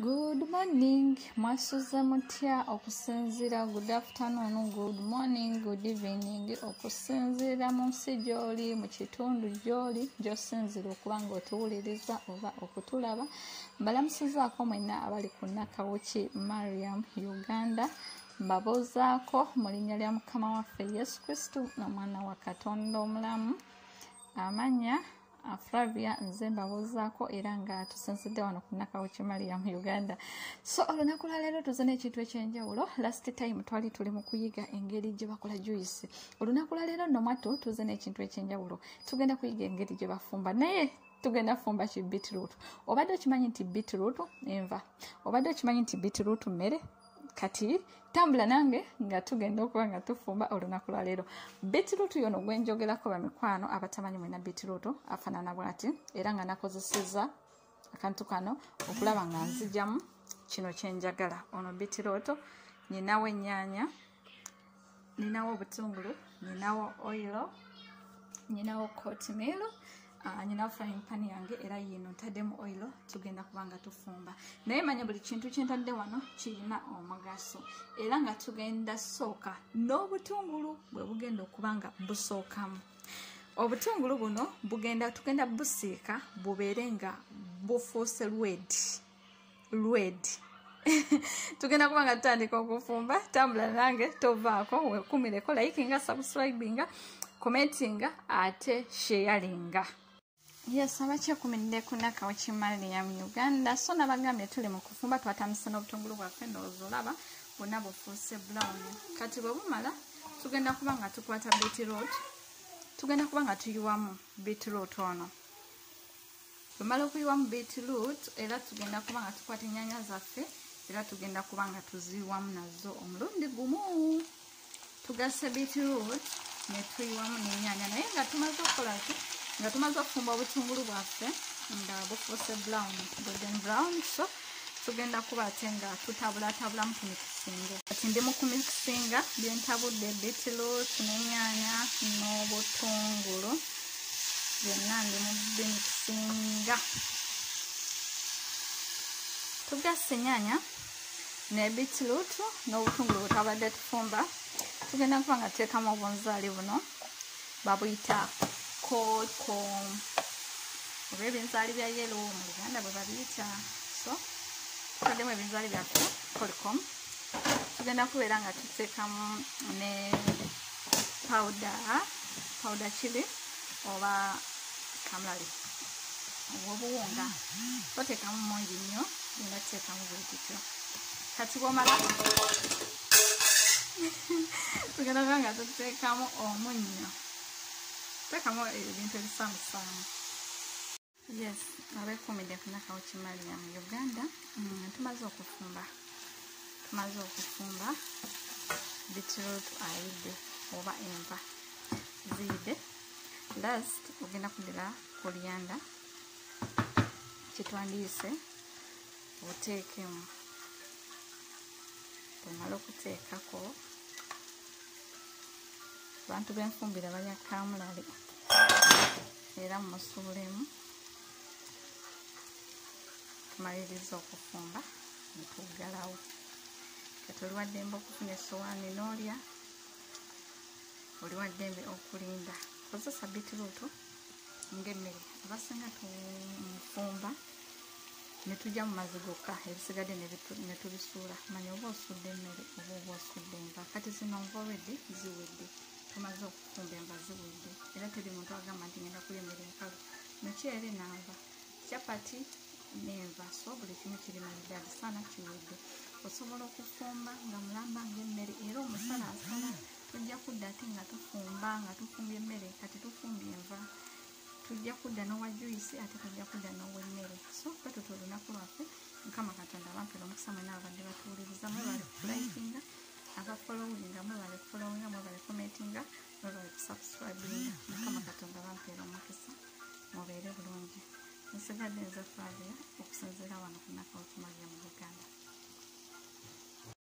Good morning, masuza mutia okusinzira. Good afternoon, good morning, good evening okusinzira munsi gy'oli mu kitundu gy'oli gy'osinzira okuba ng'otuwuliriza oba okutulaba. Mbalamusizaako mwenna abali ku Nakawuki Mariam Uganda. Mbabuuzaako mu linnya lya Mukama waffe Yesu Kristo n'Omwana wa Katonda omulamu. Amanya Flavia nzemba wozaako era nga tusinzidde wano ku Nakawuki Mariam Uganda. So olunaku lwaleero tuzina ekintu ekyenjawulo. Last time twali tuli mu kuyiga engeri gye bakola juice. Olunaku lwaleero nno mwato tuzina ekintu ekyenjawulo. Tugenda kuyiga engeri gye bafumba, naye tugenda fumba ki beetroot. Obadde okimanyi nti beetroot enva, obadde okimanyi nti beetroot mmere? Kati tambula nange nga tugenda okuba nga tufumba olunaku lwaleero. Beetroot yono gwenjogerako bamikwano abatamanyi mwena beetroot afaanana bw'ati, era nga nakozesezza akantu kano okulaba nga nzigyamu kino kyenjagala. Ono beetroot, ninawo ennyaanya, ninawo obutungulu, ninawo oil, ninawo oatmeal, nina frying pan yange era yino ntaddemu oil, tugenda kubanga tufumba. Naye manya buli kintu kyentadde wano kirina omugaso, era nga tugenda sooka n'obutungulu bwe bugenda okubanga busookamu. Obutungulu buno bugenda tugenda busiika bubeere nga bufuuse red. Tugenda kubanga tutandika okufumba. Tambula nange, tovaako, wekumireko, likinga, subscribinga, commentinga ate sharinga. Yes, abakyekumenye ku Nakawuki Mariam Uganda. So nabagambye tuli mu kufumba, twatandise n'obutungulu bwaffe n'ozolaba bonna bufuuse brown. Kati bwe bumala tugenda kuba nga tukwata beetroot, tugenda kuba nga tuyiwamu beetroot ono. Bwemala okuyiwamu beetroot era tugenda kuba nga tukwata ennyaanya zaffe era tugenda kuba nga tuziyiwamu nazo omulundi gumu. Tugasa beetroot ne tuyiwamu n'ennyaanya, naye nga tumaze okukolaki, nga tumaze okufumba obutungulu bwaffe nga bufuuse brown, golden brown. So tugenda kuba ate nga tutabulatabulamu ku mikisinga. Kati ndi mu ku mikisinga byentabudde beetroot n'ennyaanya n'obutungulu byonna ndi mu mikisinga. Tugasa ennyaanya ne beetroot n'obutungulu butabadde tufumba, tugenda kuba nga tuteekamu obunzaali buno babuyita cocoa oba ebinzaali bya yellow mu Luganda bwe babiyita. So tukaddemu ebinzaali byaffe cocoa, tugenda kubeera nga tuteekamu ne powder chili oba kamulali obw'obuwunga. Toteekamu mungi nnyo, genda tuteekamu buli kityo. Kati bwomala tugenda kuba nga tuteekamu omunnyo, tuteekamu ebintu ebisamusamu. Yes, abeekuumidde ku Nakawuki Mariam Uganda. Tumaze okufumba beetroot ayidde oba enva ziyidde. Last ogenda kudira koliyanda, kitwandiise oteekemu. Omala okuteekako, abantu benfumbira balya kamulali era musuubulemu. Tumaliriza okufumba netuggalawo. Kati oliwaddembe okufunya esowaani n'olya, oliwaddembe okulinda. Kozesa beetroot ng'emmere. Abasinga tunfumba netujja mu mazzi gokka, ebisigadde ne tubisuula. Manya oba osudde emmere oba oba osudde enva. Kati zino nva ziwedde, tumaze okufumba enva ziwedde, era teri muntu agamba nti ngenda kulya emmere enkalu. Muceere n'enva, capati n'enva, so buli kimu kiri mu iddaali sana kiwedde. Osobola okufumba nga mulamba ng'emmere, era omusana asana tujja kudda ate nga tufumba nga tufumbye emmere, kati tufumbye enva. Tujja kudda n'owa juice ate tujja kudda n'ow'emmere. So batutu olunaku lwaffe, Mukama Katonda abampera omukisa mwena abadde batuwuliriza. Mwebale kulaikinga, abafolowinga mwebale kufolowinga, mwebale commentinga, mwebale kusubscribinga. Mukama Katonda abampera omukisa, mubeere bulungi. Nsigadde nze Flavia okusinziira wano ku Nakawuki Mariam Uganda.